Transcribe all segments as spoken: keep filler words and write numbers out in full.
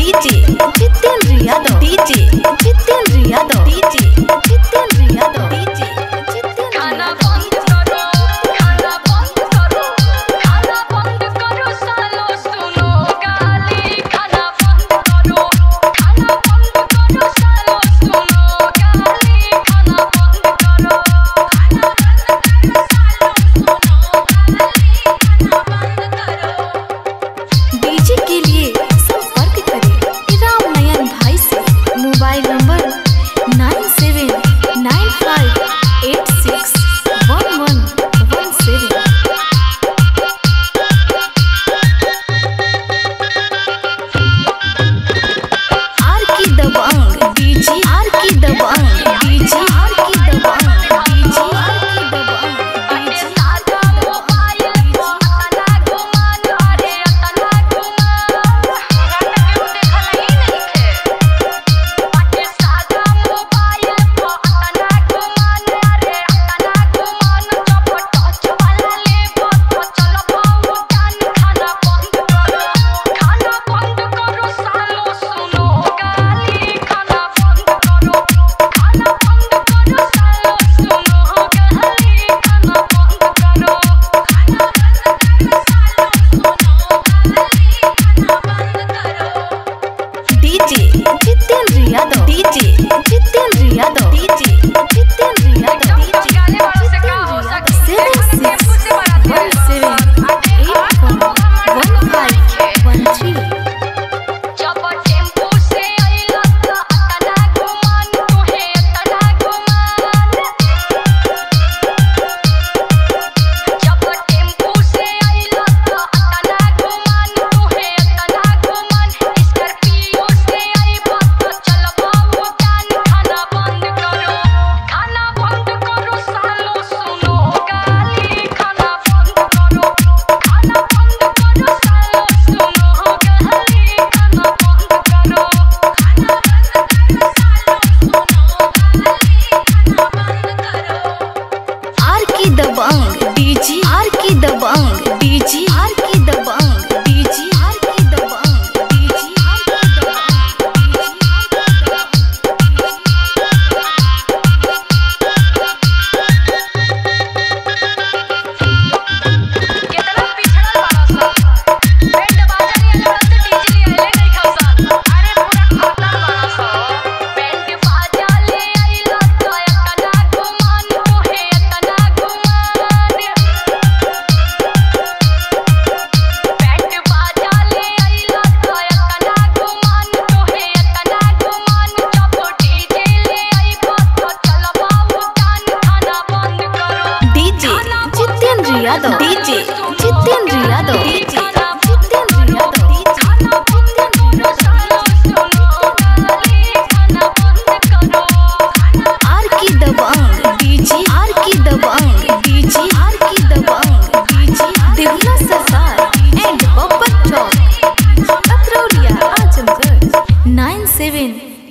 D J Chitin Riyado, D J Chitin Riyado, D J Chitin Riyado, D J Chitin Riyado. D J Chitin Riyado, D J Chitin Riyado, D J R ki dabang, D J R ki dabang, D J R ki dabang, D J Divna Sasar and Bobbat Chowk, Athraulia, Azamgarh, nine seven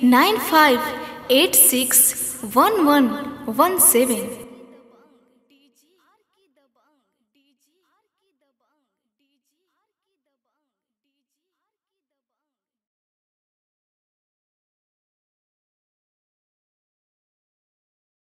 nine five eight six one one one seven.